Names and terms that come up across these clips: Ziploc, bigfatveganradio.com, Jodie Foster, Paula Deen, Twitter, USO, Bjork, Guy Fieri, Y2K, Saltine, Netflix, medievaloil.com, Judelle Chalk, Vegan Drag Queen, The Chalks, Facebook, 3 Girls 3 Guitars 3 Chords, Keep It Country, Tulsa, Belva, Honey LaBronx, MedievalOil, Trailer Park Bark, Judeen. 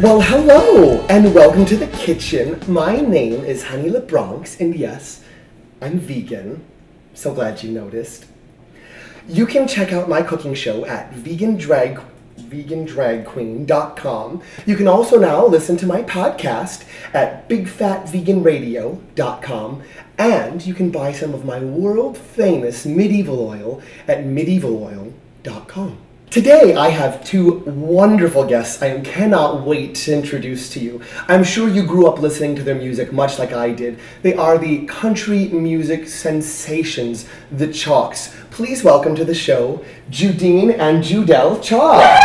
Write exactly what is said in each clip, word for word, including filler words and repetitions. Well, hello, and welcome to the kitchen. My name is Honey LaBronx, and yes, I'm vegan. So glad you noticed. You can check out my cooking show at vegan drag queen dot com. You can also now listen to my podcast at big fat vegan radio dot com, and you can buy some of my world-famous medieval oil at medieval oil dot com. Today I have two wonderful guests I cannot wait to introduce to you. I'm sure you grew up listening to their music much like I did. They are the country music sensations, The Chalks. Please welcome to the show, Judeen and Judelle Chalk.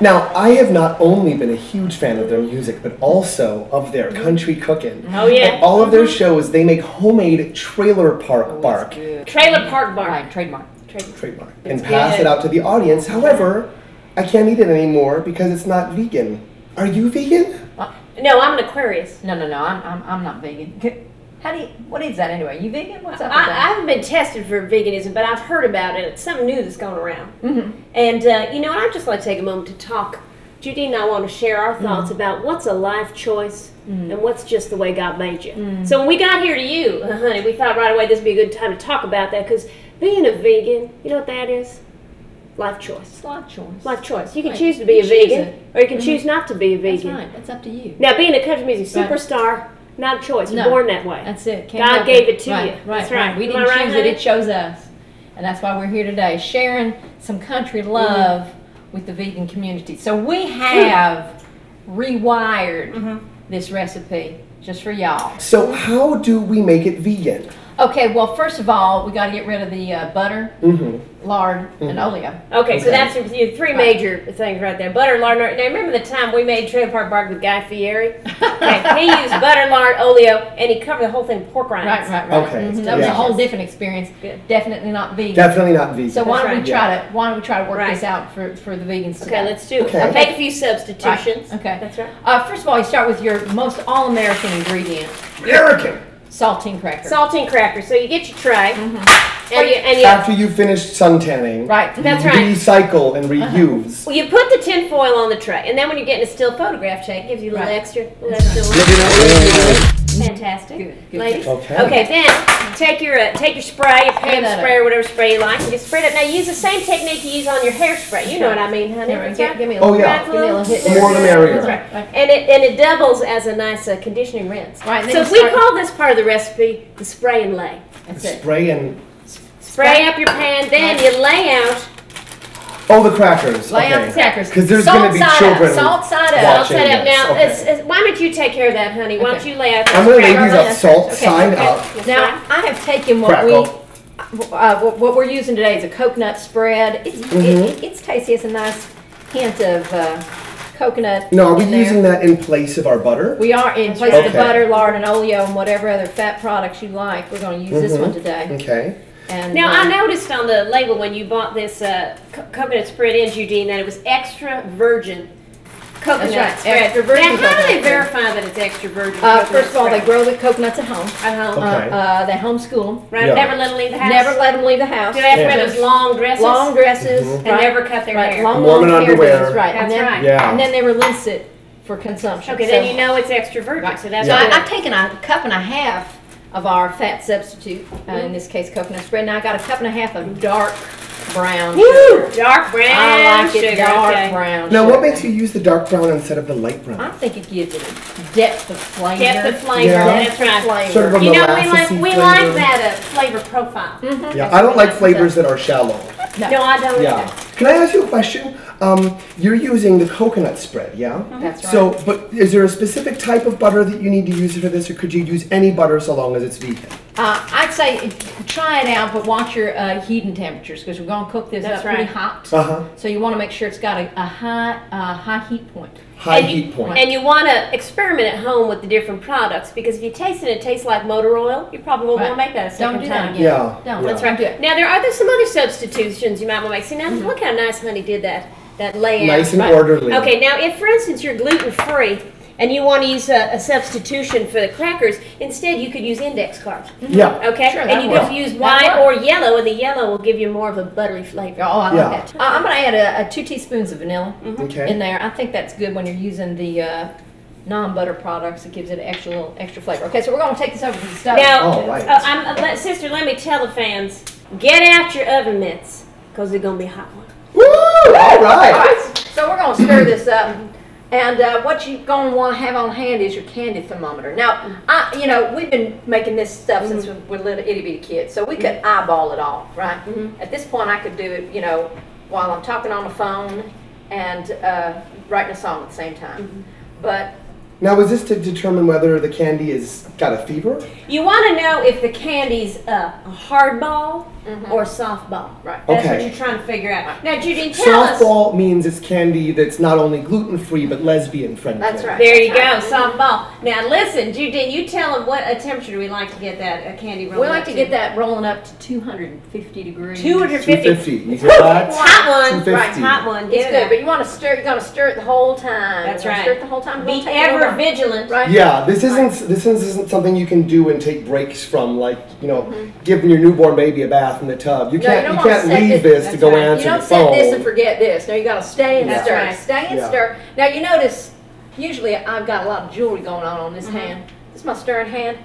Now, I have not only been a huge fan of their music, but also of their country cooking. Oh, yeah. And all of their shows, they make homemade Trailer Park Bark. Oh, Trailer Park Bark. Right, trademark. Trademark. trademark. And pass good. it out to the audience. However, I can't eat it anymore because it's not vegan. Are you vegan? Uh, no, I'm an Aquarius. No, no, no. I'm, I'm, I'm not vegan. How do you, what is that anyway? You vegan? What's up with I, that? I haven't been tested for veganism, but I've heard about it. It's something new that's going around. Mm-hmm. And, uh, you know, and I'd just like to take a moment to talk. Judeen and I want to share our thoughts mm-hmm. about what's a life choice mm-hmm. and what's just the way God made you. Mm-hmm. So when we got here to you, uh, honey, we thought right away this would be a good time to talk about that, because being a vegan, you know what that is? Life choice. Life choice. Life choice. You can right. choose to be you a vegan, it. or you can mm-hmm. choose not to be a vegan. That's right. That's up to you. Now, being a country music superstar, right. not a choice. No. You're born that way. That's it. Can't God gave it, it to right, you. Right, that's right. right. We didn't right, choose honey? it. It chose us. And that's why we're here today, sharing some country love mm-hmm. with the vegan community. So we have rewired mm-hmm. this recipe just for y'all. So how do we make it vegan? Okay, well, first of all, we got to get rid of the uh, butter, mm-hmm. lard, mm-hmm. and oleo. Okay, okay, so that's your three right. major things right there. Butter, lard, and now remember the time we made Trailer Park Bark with Guy Fieri? Okay, he used butter, lard, oleo, and he covered the whole thing with pork rinds. Right, right, right. Okay. Mm-hmm. That was yeah. a whole different experience. Good. Definitely not vegan. Definitely not vegan. So why don't, right. we, try yeah. to, why don't we try to work right. this out for, for the vegans today? Okay, let's do it. Okay. Make a few substitutions. Right. Okay. That's right. Uh, first of all, you start with your most all-American ingredient. American! Saltine cracker. Saltine cracker. So you get your tray, mm-hmm. and, you, and you, after you finish suntanning, right? That's right. Recycle and reuse. Uh-huh. Well, you put the tin foil on the tray, and then when you're getting a still photograph check, it gives you a little right. extra. Little extra little Fantastic, good, good. ladies. Okay. Okay. Then take your uh, take your spray, your paint spray up. or whatever spray you like, and just spray it up. Now use the same technique you use on your hairspray. You know what I mean, honey? Right. Give, give me a little. Oh yeah. Give me a little hit there. More the merrier. Right. And it and it doubles as a nice uh, conditioning rinse. Right. So if we call this part of the recipe, the spray and lay. That's it. Spray and... Spray up your pan, then you lay out... Oh, the crackers. Lay okay. out the crackers. Because there's going to be children up. Salt side up. Salt side up. Now, okay. it's, it's, why don't you take care of that, honey? Why don't you lay out the I'm going to lay these up salt okay. side okay. up. Now, I have taken what Crackle. we... Uh, what we're using today is a coconut spread. It's, mm-hmm. it, it's tasty. It's a nice hint of... Uh, coconut. No, are we using there. that in place of our butter? We are in place okay. of the butter, lard, and oleo, and whatever other fat products you like. We're going to use mm-hmm. this one today. Okay. And now, um, I noticed on the label when you bought this uh, co coconut spread in, Judeen, that it was extra virgin coconut right. spread. Extra virgin now, how do they verify spread. that it's extra virgin? Uh, first of all, spread. they grow the coconuts at home. At home. Okay. Uh, uh, they homeschool them. Right. Yeah. Never let them leave the house. Never let them leave the house. Do they have yeah. to wear those long dresses? Long dresses. Mm-hmm. And right. never cut their right. hair. Long, long underwear. Right. That's and then, right. Yeah. And then they release it for consumption. Okay, so, then you know it's extra virgin. Right. So that's yeah. so I, I've taken a cup and a half of our fat substitute, mm-hmm. uh, in this case coconut spread. Now I got a cup and a half of dark brown Woo! sugar. Dark brown I like sugar. it dark okay. brown Now sugar. What makes you use the dark brown instead of the light brown? I think it gives it a depth of flavor. Depth of flavor, yeah. that's right. Flavor. Sort of you know, we like, we like that uh, flavor profile. Mm-hmm. Yeah, I don't like flavors that are shallow. No, no I don't yeah. either. Can I ask you a question? Um, you're using the coconut spread, yeah? Mm-hmm. That's right. So, but is there a specific type of butter that you need to use for this, or could you use any butter so long as it's vegan? Uh, I'd say try it out, but watch your uh, heating temperatures, because we're going to cook this That's up right. pretty hot. Uh-huh. So you want to make sure it's got a, a high uh, high heat point. high and heat you, point. And you want to experiment at home with the different products, because if you taste it, it tastes like motor oil. You probably won't right. want to make that a second Don't do time. That yeah. yeah. No, yeah. That's right. Good. Now there are there's some other substitutions you might want to make. See now, mm-hmm. look how nice Honey did that that layout. Nice and right. orderly. Okay. Now, if for instance you're gluten free and you want to use a, a substitution for the crackers, instead you could use index cards. Mm-hmm. Yeah. Okay? Sure, and you works. could use white or yellow, and the yellow will give you more of a buttery flavor. Oh, I yeah. like that. Uh, I'm going to add a, a two teaspoons of vanilla mm-hmm. okay. in there. I think that's good when you're using the uh, non-butter products. It gives it an extra, little extra flavor. Okay, so we're going to take this over to the stove. Now, oh, right. uh, I'm, uh, let, sister, let me tell the fans, get out your oven mitts, because they're going to be hot ones. Woo! All right. All right. So we're going to stir this up. And uh, what you're going to want to have on hand is your candy thermometer. Now, I, you know, we've been making this stuff mm-hmm. since we were little itty-bitty kids, so we could mm-hmm. eyeball it all, right? Mm-hmm. At this point, I could do it, you know, while I'm talking on the phone and uh, writing a song at the same time. Mm-hmm. But now, is this to determine whether the candy has got a fever? You want to know if the candy's a hardball mm-hmm. or a softball. Right. That's okay. what you're trying to figure out. Now, Judeen, tell us. Softball means it's candy that's not only gluten-free but lesbian-friendly. That's right. There you go, softball. Now, listen, Judeen, you tell them what a temperature do we like to get that uh, candy rolling up to? We like to get that rolling up to two hundred fifty degrees. two hundred fifty. two fifty. Hot one. two fifty. Right, hot one. Get it's good, out. But you want to stir. You're going to stir it the whole time. That's right. Stir it the whole time. Be ever vigilant, right? Yeah, this isn't this isn't something you can do and take breaks from, like, you know, mm-hmm. giving your newborn baby a bath in the tub. You can't no, you, you can't leave this, this to go right. answer the phone. You don't set phone. this and forget this. Now you got to stay and yeah. stir, right. stay and yeah. stir. Now you notice, usually I've got a lot of jewelry going on on this mm-hmm. hand. This is my stirring hand.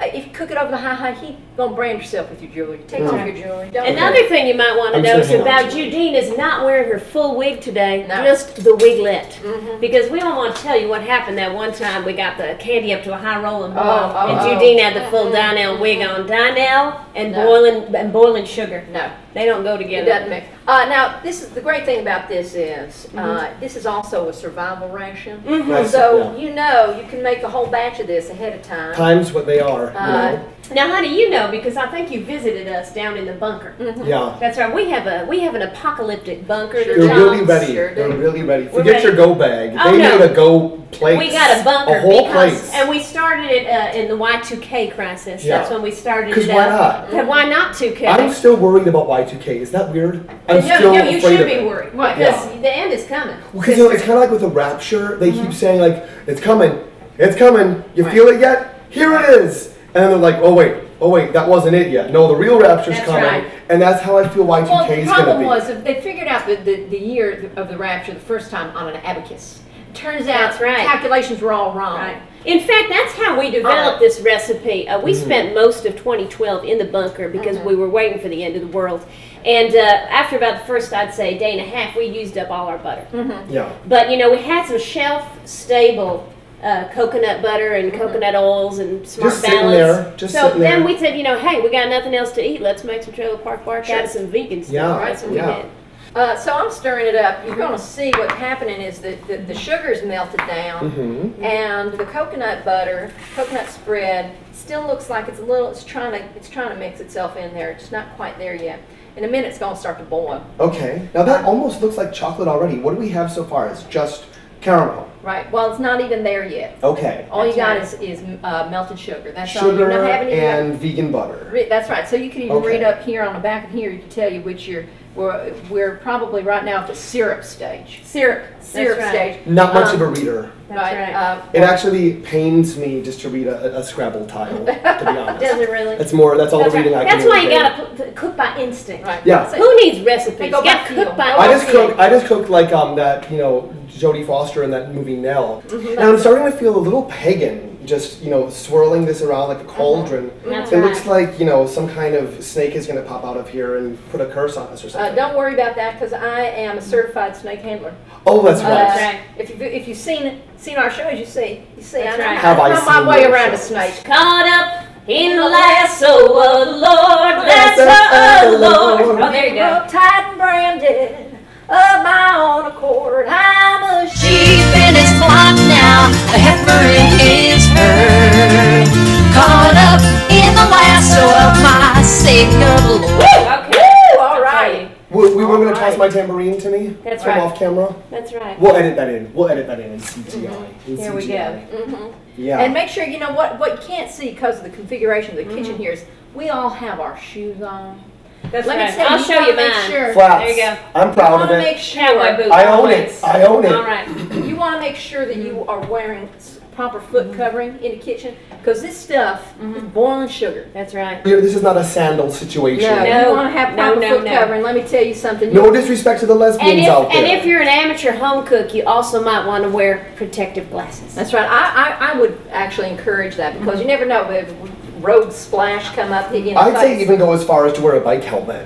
If you cook it over the high, high heat, you're going to brand yourself with your jewelry. Take mm-hmm. off your jewelry. Don't Another okay. thing you might want to I'm notice about Judeen is not wearing her full wig today, no. just the wiglet. Mm-hmm. Because we don't want to tell you what happened that one time we got the candy up to a high rolling boil, oh, oh, and Judeen oh. had the full Donnell wig on. Donnell and no. boiling and boiling sugar. No. They don't go together. It doesn't mix. Uh, now, this is the great thing about this is uh, mm-hmm. this is also a survival ration. Mm-hmm. So yeah. you know you can make a whole batch of this ahead of time. Times what they are. Uh, mm-hmm. Now, honey, you know, because I think you visited us down in the bunker. Mm-hmm. Yeah. That's right. We have a we have an apocalyptic bunker. They're really ready. Sure They're really ready. Forget ready. your go bag. Oh, they no. need a go place. We got a bunker. A whole because, place. And we started it uh, in the Y two K crisis. Yeah. That's when we started it. Because why not? Mm-hmm. Why not two K? I'm still worried about Y two K. Is that weird? I'm no, still no, you afraid should of be worried. Because yeah. the end is coming. Well, you know, it's kind of like with the rapture. They mm-hmm. keep saying, like, it's coming. It's coming. You right. feel it yet? Here it is. And then they're like, oh, wait. Oh, wait. That wasn't it yet. No, the real rapture's that's coming. Right. And that's how I feel Y two K well, is going to be. Well, the problem was if they figured out the, the, the year of the rapture the first time on an abacus. Turns out right. calculations were all wrong. Right. In fact, that's how we developed uh, this recipe. Uh, we mm-hmm. spent most of twenty twelve in the bunker because mm-hmm. we were waiting for the end of the world. And uh, after about the first, I'd say, day and a half, we used up all our butter. Mm-hmm. Yeah. But, you know, we had some shelf-stable Uh, coconut butter and mm-hmm. coconut oils and smart just balance. There, just so then there. we said, you know, hey, we got nothing else to eat. Let's make some Trailer Park Bark sure. out of some vegan stuff, yeah, right? So yeah. we did. Uh, so I'm stirring it up. You're going to see what's happening is that the, the sugar's melted down, mm-hmm. and the coconut butter, coconut spread, still looks like it's a little. It's trying to. It's trying to mix itself in there. It's not quite there yet. In a minute, it's going to start to boil. Okay. Now that almost looks like chocolate already. What do we have so far? It's just caramel. Right. Well, it's not even there yet. Okay. All that's you got right. is, is uh, melted sugar. That's sugar all. You're not having any and milk. vegan butter. Re that's right. So you can even okay. read up here on the back of here. You can tell you which you're. We're, we're probably right now at the syrup stage. Syrup. Syrup that's stage. Right. Not much um, of a reader. That's right. Uh, it actually pains me just to read a, a Scrabble tile, to be honest. Does it really? That's more. That's all that's the reading right. I that's can do. That's why you got to cook by instinct. Right. Yeah. So who needs recipes? Go by cook by I just cook. I just cooked like um that you know Jodie Foster in that movie Nell. Mm-hmm. And I'm starting to feel a little pagan. Just, you know, swirling this around like a cauldron. That's it right. looks like, you know, some kind of snake is going to pop out of here and put a curse on us or something. Uh, don't worry about that because I am a certified snake handler. Oh, that's uh, right. That's right. If you if you've seen seen our shows, you see you see that's I know right. Have I seen my way around shows. a snake. Caught up in the lasso, oh Lord, lasso, oh Lord. Oh, there you go. Tight and branded. Of my own accord, I'm a sheep in its flock now, a heifer in his herd, caught up in the lasso of my Savior Lord. Woo! Okay. Woo! All right. We, we were were going to toss my tambourine to me. That's right. I'm off camera. That's right. We'll edit that in. We'll edit that in in C G I. Mm-hmm. In Here C G I. we go. Mm-hmm. Yeah. And make sure, you know, what, what you can't see because of the configuration of the kitchen mm-hmm. here is we all have our shoes on. That's Let right. me tell I'll you, show you mine. Sure. There you go. I'm proud you of it. Make sure. I own always. it. I own it. All right. You want to make sure that you are wearing proper foot mm-hmm. covering in the kitchen because this stuff mm-hmm. is boiling sugar. That's right. This is not a sandal situation. No, no. You want to have proper no, no, foot no. covering. Let me tell you something. No disrespect to the lesbians and if, out there. And if you're an amateur home cook, you also might want to wear protective glasses. That's right. I, I, I would actually encourage that because mm-hmm. you never know. If, road splash come up. You know, I'd say even go as far as to wear a bike helmet.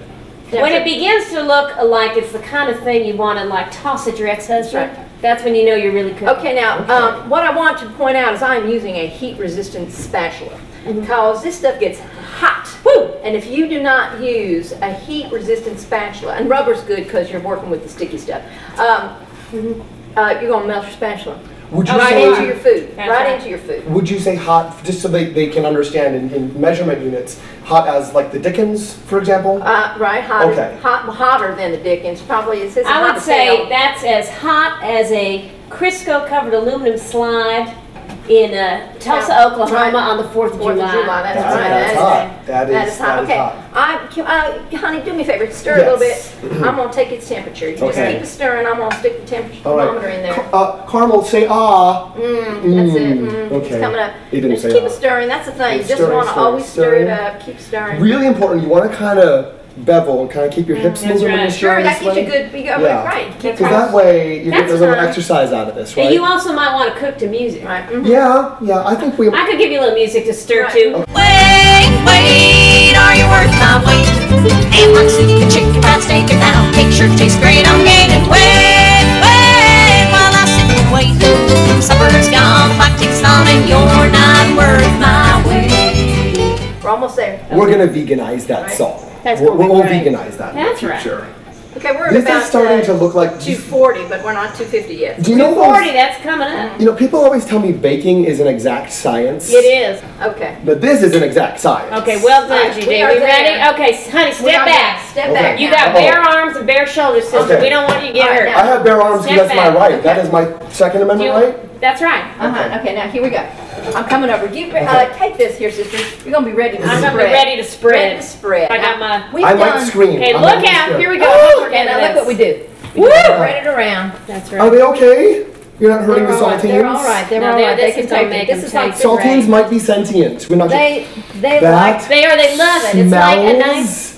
That's when it begins to look like it's the kind of thing you want to like toss at your ex-husband, that's, right. that's when you know you're really cooking. Okay, now okay. Um, what I want to point out is I'm using a heat-resistant spatula because mm-hmm. this stuff gets hot. Woo! And if you do not use a heat-resistant spatula, and rubber's good because you're working with the sticky stuff, um, mm-hmm. uh, you're gonna melt your spatula. Would you right say, into your food. That's right into your food. Would you say hot, just so they, they can understand in, in measurement units, hot as like the Dickens, for example? Uh, right, hotter, okay. hot, hotter than the Dickens. Probably is this. I would say sale. that's as hot as a Crisco-covered aluminum slide in uh, Tulsa, yeah. Oklahoma right. on the fourth of July. July. That's that, right. That's hot. That is, that is hot. That okay. Is hot. I, can, uh, honey, do me a favor. Stir yes. a little bit. I'm going to take its temperature. You okay. just keep it stirring. I'm going to stick the temperature thermometer right. in there. Uh, Carmel, say ah. Mm, mm. That's it. Mm. Okay. It's coming up. It didn't just say keep ah. it stirring. That's the thing. It's you just want to always stirring. stir it up. Keep stirring. Really important. You want to kind of bevel and kind of keep your hips mm, moving. Right. Sure, that keeps you good. You go yeah. right. Because right. that way you get a little exercise out of this, right? And you also might want to cook to music, right? Mm-hmm. Yeah, yeah. I think we. I could give you a little music to stir right. to. Okay. Wait, wait, are you worth my weight? Hey, Moxie, you can chicken fried steak and that'll make sure it tastes great. I'm gaining weight, wait, while I sit and wait. Supper's gone, clock ticks on, and you're not worth my weight. We're almost there. Okay. We're gonna veganize that right. song. That's we'll we'll right. veganize that. That's in the future. Right. Okay, we're this about is starting to, to look like two forty, but we're not two fifty yet. Do you know two forty, that's coming up. You know, people always tell me baking is an exact science. It is. Okay. But this is an exact science. Okay, well done, Judeen. We, are we ready? Okay, honey, step back. There. Step okay. back. You got bare arms and bare shoulders, sister. Okay. We don't want you to get right, hurt. I have bare arms because that's my right. Okay. That is my Second Amendment you, right. That's right. Uh huh. Okay. Okay, now here we go. I'm coming over. You uh, take this here, sister. You're gonna be ready to I'm spread. I'm gonna be ready to spread. Ready to spread. I got my. We've I done. might scream. Okay, I look out. Scared. Here we go. Oh, and now look what we do. We Woo! Spread it around. That's right. Are they okay? You're not hurting the saltines. They're all right. They're no, all right. They can take it. This is like saltines might be sentient. We're not. They they like they are. They love it. It's like a nice.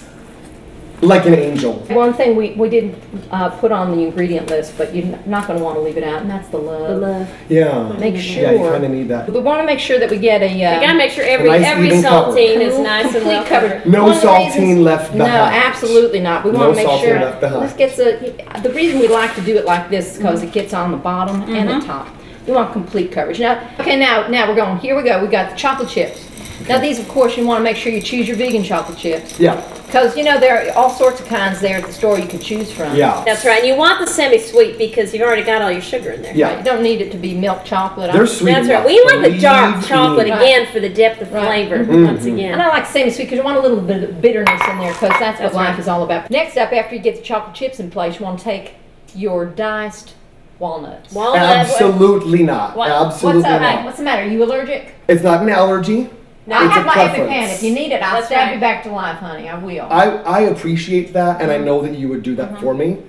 Like an angel. One thing we, we didn't uh, put on the ingredient list, but you're not going to want to leave it out, and that's the love. The love. Yeah. Make sure. Yeah, you kind of need that. We want to make sure that we get a... Uh, we got to make sure every nice every saltine cover. is cool, nice and well covered. No One saltine left behind. No, absolutely not. We want to no make sure... Left let's get the, the reason we like to do it like this is because mm-hmm. it gets on the bottom mm-hmm. and the top. We want complete coverage. Now, okay, now, now we're going... Here we go. We got the chocolate chips. Okay. Now these, of course, you want to make sure you choose your vegan chocolate chips. Yeah. Because, you know, there are all sorts of kinds there at the store you can choose from. Yeah. That's right. And you want the semi-sweet because you've already got all your sugar in there. Yeah. Right? You don't need it to be milk chocolate. They're sweet. That's right. We want the dark chocolate again for the depth of flavor once again. And I like semi-sweet because you want a little bit of bitterness in there because that's what life is all about. Next up, after you get the chocolate chips in place, you want to take your diced walnuts. Walnuts. Absolutely not. Absolutely not. What's the matter? Are you allergic? It's not an allergy. Now, I have my EpiPen. If you need it, I'll That's stab right. you back to life, honey. I will. I, I appreciate that, and mm-hmm. I know that you would do that mm-hmm. for me.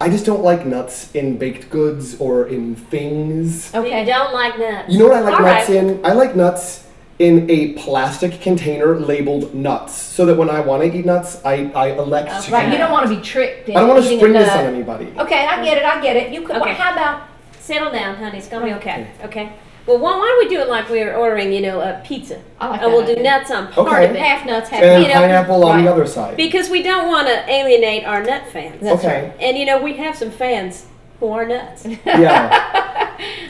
I just don't like nuts in baked goods or in things. Okay, you don't like nuts. You know what I like All nuts right. in? I like nuts in a plastic container labeled nuts, so that when I want to eat nuts, I, I elect That's to. Right, you don't want to be tricked. I don't want to spring this on anybody. Okay, I get it. I get it. You could. Okay. Well, how about settle down, honey? It's gonna be okay. Okay. okay. Well, why don't we do it like we were ordering, you know, a pizza? I like and we'll idea. do nuts on part okay. of it. Half nuts, half and you know, pineapple on right. the other side. Because we don't want to alienate our nut fans. That's okay. Right. And, you know, we have some fans who are nuts. Yeah.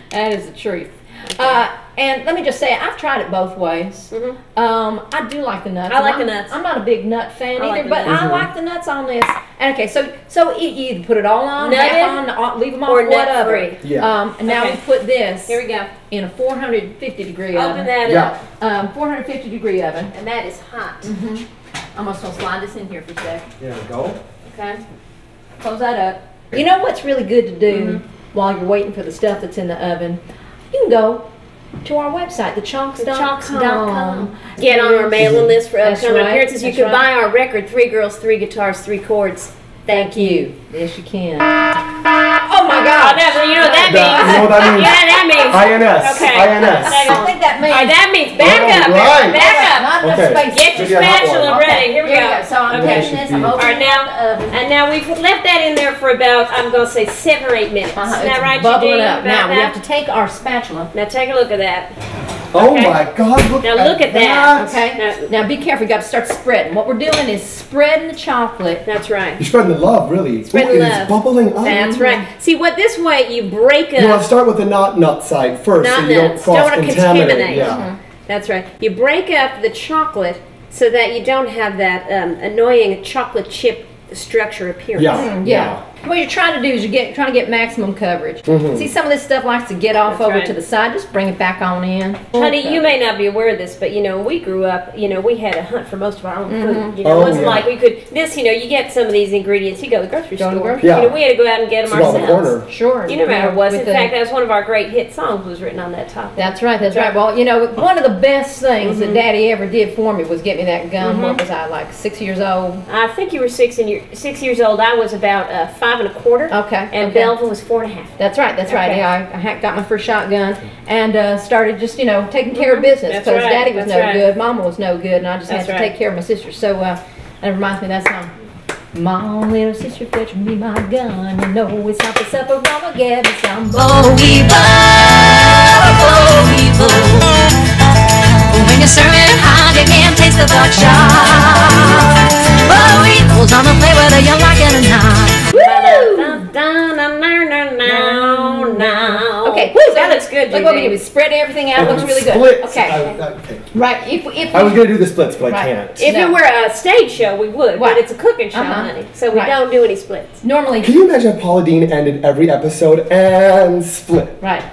That is the truth. Okay. Uh, and let me just say, I've tried it both ways. Mm-hmm. um, I do like the nuts. I like I'm, the nuts. I'm not a big nut fan I either, like but mm-hmm. I like the nuts on this. And okay, so so you either put it all on, half on, leave them off, or whatever. Nut free. Yeah. Um, and now okay. we put this. Here we go. In a four hundred fifty degree oven. Open that yeah. up. Um, four hundred fifty degree oven, and that is hot. Mm-hmm. I'm just gonna slide this in here for a sec. There we go. Okay. Close that up. You know what's really good to do mm-hmm. while you're waiting for the stuff that's in the oven? You can go to our website, the chalks dot com. Get on our mailing list for upcoming right. appearances. You that's can right. buy our record, Three Girls, Three Guitars, Three Chords. Thank you. Yes, you can. Oh my God! Definitely. You know what that means? You know what that means? Yeah, that means. I N S. Okay. I N S. I think that means. All right, that means back oh, up. Right. Back up. Not okay. space. Get your spatula ready. Okay. Here we go. So I'm okay. putting this. I'm opening. All right, now, and now we've left that in there for about, I'm going to say seven or eight minutes. Uh-huh. Isn't that right, Judeen? Now that? we have to take our spatula. Now take a look at that. Oh okay. my God! Look now look at that. that. Okay. Now, now be careful. You got to start spreading. What we're doing is spreading the chocolate. That's right. You're spreading the love, really. Spreading Ooh, love. It's bubbling up. That's right. See, what this way you break up. You want to start with the not nut side first, not so you nuts. don't cross don't contaminate. contaminate. Yeah. Mm-hmm. That's right. You break up the chocolate so that you don't have that um, annoying chocolate chip structure appearance. Yeah. Mm-hmm. yeah. yeah. What you're trying to do is you're get, trying to get maximum coverage. Mm-hmm. See, some of this stuff likes to get off That's over right. to the side. Just bring it back on in. Honey, you may not be aware of this, but you know, when we grew up, you know, we had a hunt for most of our own mm-hmm. food. You know, oh, it wasn't yeah. like we could, this, you know, you get some of these ingredients, you go to the grocery go store. The grocery. Yeah. You know, we had to go out and get them it's ourselves. Sure. You know, no matter what. In fact, that was one of our great hit songs was written on that topic. That's right. That's right. right. Well, you know, one of the best things mm-hmm. that Daddy ever did for me was get me that gum. Mm-hmm. What was I, like six years old? I think you were six, and you're, six years old. I was about uh, five. Five and a quarter. Okay. And okay. Belva was four and a half. That's right. That's okay. right. Yeah, I, I got my first shotgun and uh, started just you know taking care of business because right. Daddy was that's no right. good, Mama was no good, and I just that's had to right. take care of my sister. So uh, that reminds me of that song. My little sister fetch me my gun, and no, it's not for supper, Mama gave me some. Oh, evil, oh, when you're serving hot, you can't taste the dark shot. Oh, evil's gonna play whether you like it or not. Okay, woo, that looks good. Look what we do. We spread everything out. Looks really good. Splits. Okay. I, okay. Right. If, if I was going to do the splits, but right. I can't. If no. it were a stage show, we would. Right. But it's a cooking show, uh-huh. honey. So we right. don't do any splits. Normally. Can you imagine if Paula Deen ended every episode and split? Right.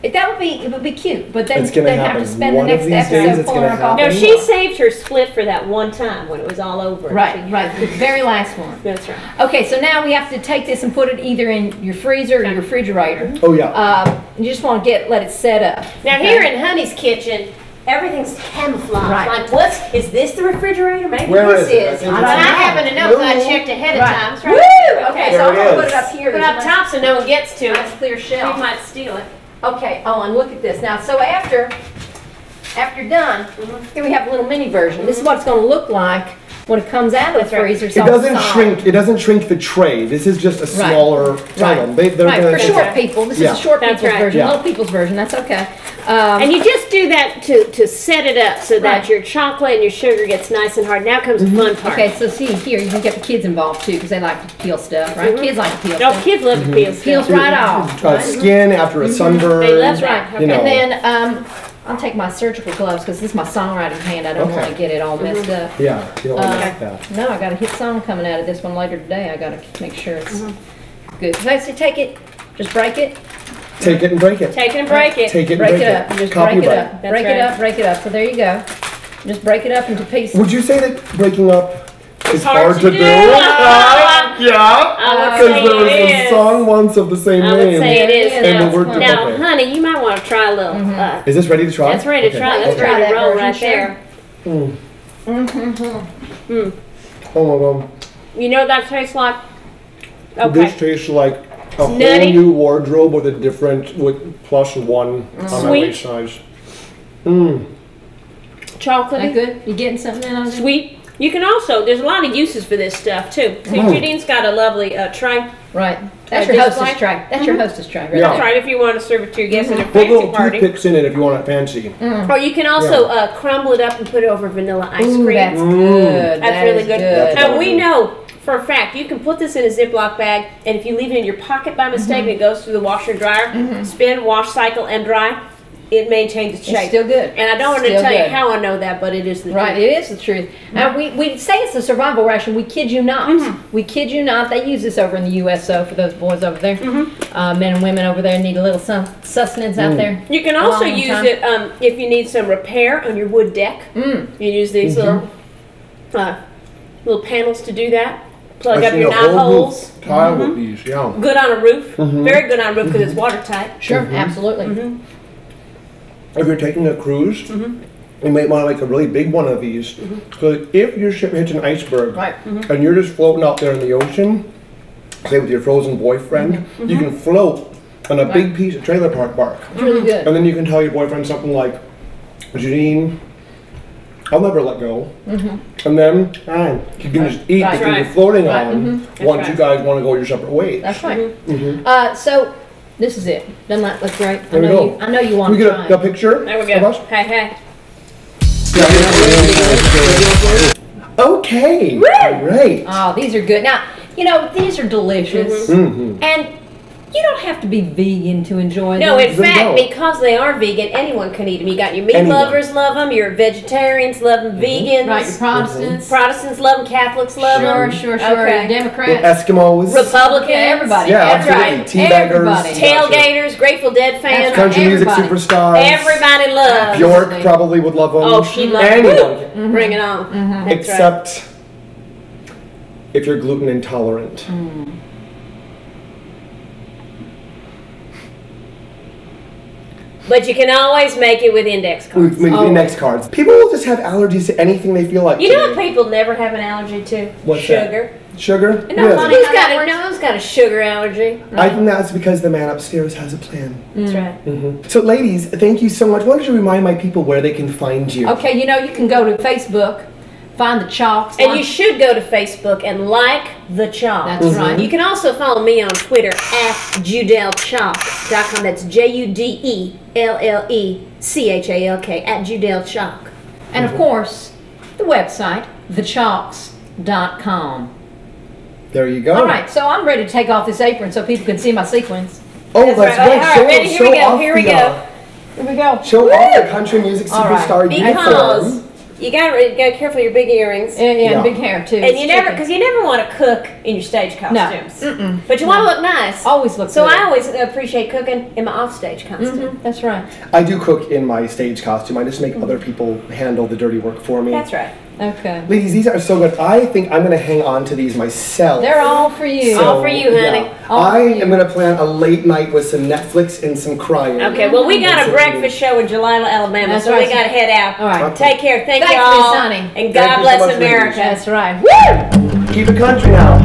It, that would be it would be cute, but then they have to spend one the next episode pulling her off. No, she saved her split for that one time when it was all over. Right, she, right, the very last one. That's right. Okay, so now we have to take this and put it either in your freezer or your refrigerator. Oh yeah. Uh, you just want to get let it set up. Now okay. here in Honey's kitchen, everything's camouflaged. Right. Like, what is this? The refrigerator? Maybe Where this is. is. I, I happen to know because I checked ahead of right. time. That's right. Woo! Okay, there so I'm gonna put it up here. Put it up top so no one gets to it. It's clear shelf. We might steal it. Okay, oh, and look at this. Now, so after after you're done, mm-hmm. here we have a little mini version. Mm-hmm. This is what it's going to look like when it comes out of the freezer. It doesn't solid. shrink. It doesn't shrink the tray. This is just a smaller right. item. Right, they, right. for short people. This yeah. is a short that's people's right. version, yeah. little people's version. That's okay. Um, and you just do that to, to set it up so that right. your chocolate and your sugar gets nice and hard. Now comes mm-hmm. the fun part. Okay, so see here, you can get the kids involved too because they like to peel stuff, right? Mm-hmm. Kids like to peel. No, stuff. kids love mm-hmm. to peel. Stuff. Peels right off. Uh, right? Skin after a mm-hmm. sunburn. They love that. Right. You know. And then. Um, I'll take my surgical gloves because this is my songwriting hand. I don't okay. want to get it all messed mm-hmm. up. Yeah, you don't uh, like that. No, I got a hit song coming out of this one later today. I got to make sure it's mm-hmm. good. So I say take it, just break it. Take it and break it. Take it and break it. Take it and break, break it. Up. Just Copyright. break it up. That's break right. it up, break it up. So there you go. Just break it up into pieces. Would you say that breaking up is hard, hard to, to do? do. Uh, yeah, because there was a song once of the same name. I would say it is. And now, the now okay. honey, you might want to try a little. Mm-hmm. uh, is this ready to try? That's ready to okay. try. That's okay. ready to roll right there. Mm. Mm-hmm. Mm. Oh my God. You know what that tastes like? Okay. This tastes like a whole new wardrobe with a different, with plus one mm. on my waist size. Mm. Chocolate. Good. You getting something out of it? Sweet. You can also, there's a lot of uses for this stuff too. See, mm. Judene's got a lovely uh, tray. Right. That's uh, your hostess tray. That's mm-hmm. your hostess tray. Right? Yeah. That's right, if you want to serve it to your guests mm-hmm. at a fancy little party. Put little toothpicks in it if you want it fancy. Mm. Or you can also yeah. uh, crumble it up and put it over vanilla ice cream. Ooh, that's mm. good. That's that really good. good. Now we know for a fact, you can put this in a Ziploc bag, and if you leave it in your pocket by mistake mm-hmm. and it goes through the washer and dryer, mm-hmm. spin, wash, cycle, and dry. It may change its shape. It's still good. And I don't want to tell good. you how I know that, but it is the right, truth. Right, it is the truth. Mm-hmm. Now, we, we say it's a survival ration. We kid you not. Mm-hmm. We kid you not. They use this over in the U S O for those boys over there. Mm-hmm. uh, men and women over there need a little sustenance mm. out there. You can also use time. it um, if you need some repair on your wood deck. Mm. You use these mm-hmm. little, uh, little panels to do that. Plug I've up your knot holes. Roof. Tile mm-hmm. would be yum. Good on a roof. Mm-hmm. Very good on a roof because mm-hmm. it's watertight. Sure, mm-hmm. absolutely. Mm-hmm. If you're taking a cruise, mm-hmm. you might want like a really big one of these. Because mm-hmm. if your ship hits an iceberg right. mm-hmm. and you're just floating out there in the ocean, say with your frozen boyfriend, mm-hmm. you can float on a right. big piece of Trailer Park Bark. It's really good. And then you can tell your boyfriend something like, Judeen, I'll never let go. Mm-hmm. And then right. you can right. just eat right. because right. you're floating right. on mm-hmm. once right. you guys want to go your separate ways. That's right. Mm-hmm. uh, so this is it. Done that. That's right. I know, you, I know you want to. Can we get a, a picture? There we go. Of us? Hey, hey. Okay. Great. Oh, these are good. Now, you know, these are delicious. Mm-hmm. And you don't have to be vegan to enjoy them. No, in fact, because they are vegan, anyone can eat them. You got your meat anyone. lovers love them, your vegetarians love them, mm-hmm. vegans. Right, your Protestants. Mm-hmm. Protestants love them, Catholics love them. Sure, sure, sure. Okay. Democrats. Well, Eskimos. Republicans. Yeah, everybody. Yeah, that's right. Teabaggers. Tailgaters, Grateful Dead fans. Right. Country everybody. music superstars. Everybody loves. Bjork probably would love them. Oh, she loves anyone. Them. Mm-hmm. Bring it on. Mm-hmm. Except right. if you're gluten intolerant. Mm. But you can always make it with index cards. With, with index cards. People will just have allergies to anything they feel like. You know what people never have an allergy to? What's sugar. That? Sugar? Sugar? No, yeah. Who's got a, no one's got a sugar allergy. Right? I think that's because the man upstairs has a plan. That's right. Mm-hmm. So ladies, thank you so much. Why don't you remind my people where they can find you? Okay, you know, you can go to Facebook. Find the Chalks. And you should go to Facebook and like the Chalks. That's mm-hmm. right. You can also follow me on Twitter at Judelle Chalk dot com. That's J U D E L L E C H A L K at Judelle Chalk. And of course, the website, the chalks dot com. There you go. All right, so I'm ready to take off this apron so people can see my sequins. Oh, that's, that's right. right. All right, ready? Here we go. Here we go. Here we go. Show Woo! off the country music superstar uniform. Because you gotta, you gotta be careful of your big earrings. And, yeah, yeah, big hair too. And it's you never, because you never want to cook in your stage costumes. No. Mm-mm. But you want to no. look nice. Always look. So good. I always appreciate cooking in my off-stage costume. Mm-hmm. That's right. I do cook in my stage costume. I just make mm-hmm. other people handle the dirty work for me. That's right. Okay. Ladies, these are so good. I think I'm going to hang on to these myself. They're all for you. So, all for you, honey. Yeah. All I you. am going to plan a late night with some Netflix and some crying. Okay, well, we got a breakfast show in Juliana, Alabama, That's so right. we got to head out. All right. Okay. Take care. Thank you all. Thanks, Miss Honey. And God Thank bless so much, America. Ladies. That's right. Woo! Keep it country now.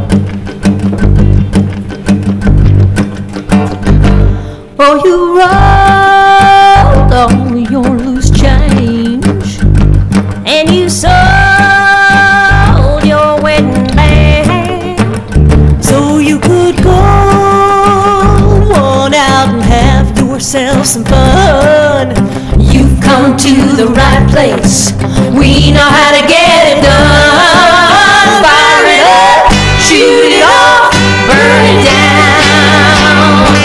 Oh, you rolled on your loose change and you saw yourself some fun. You've come to the right place. We know how to get it done. Fire it up, shoot it off, burn it down.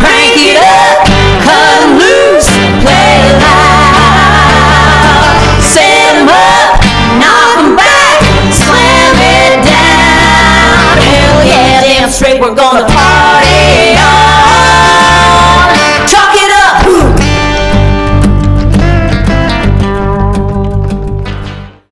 Crank it up, cut 'em loose, play it loud. Set 'em up, knock 'em back, slam it down. Hell yeah, damn straight, we're gonna party.